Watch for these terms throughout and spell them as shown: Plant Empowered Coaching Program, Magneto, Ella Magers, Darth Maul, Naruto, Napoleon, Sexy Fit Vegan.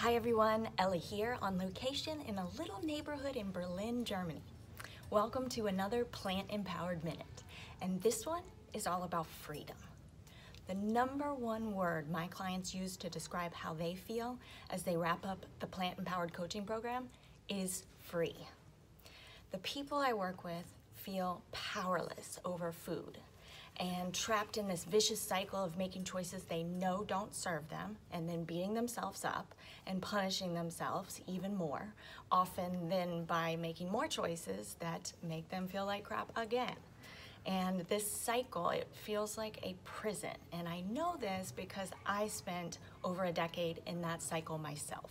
Hi everyone, Ellie here on location in a little neighborhood in Berlin, Germany. Welcome to another Plant Empowered Minute, and this one is all about freedom. The number one word my clients use to describe how they feel as they wrap up the Plant Empowered Coaching Program is free. The people I work with feel powerless over food and trapped in this vicious cycle of making choices they know don't serve them and then beating themselves up and punishing themselves even more, often then by making more choices that make them feel like crap again. And this cycle, it feels like a prison. And I know this because I spent over a decade in that cycle myself.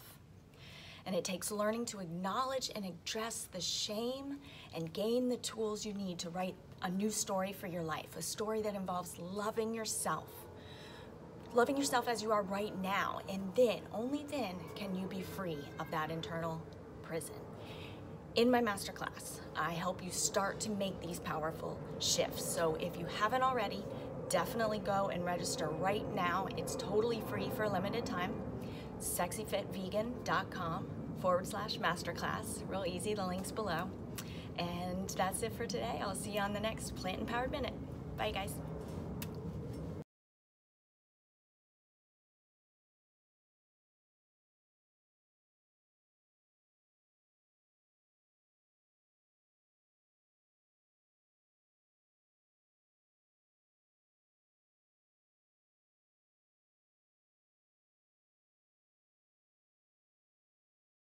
And it takes learning to acknowledge and address the shame and gain the tools you need to write a new story for your life, a story that involves loving yourself as you are right now, and then, only then, can you be free of that internal prison. In my masterclass, I help you start to make these powerful shifts. So if you haven't already, definitely go and register right now. It's totally free for a limited time. sexyfitvegan.com/masterclass. Real easy, the link's below. And that's it for today. I'll see you on the next Plant Empowered Minute. Bye guys.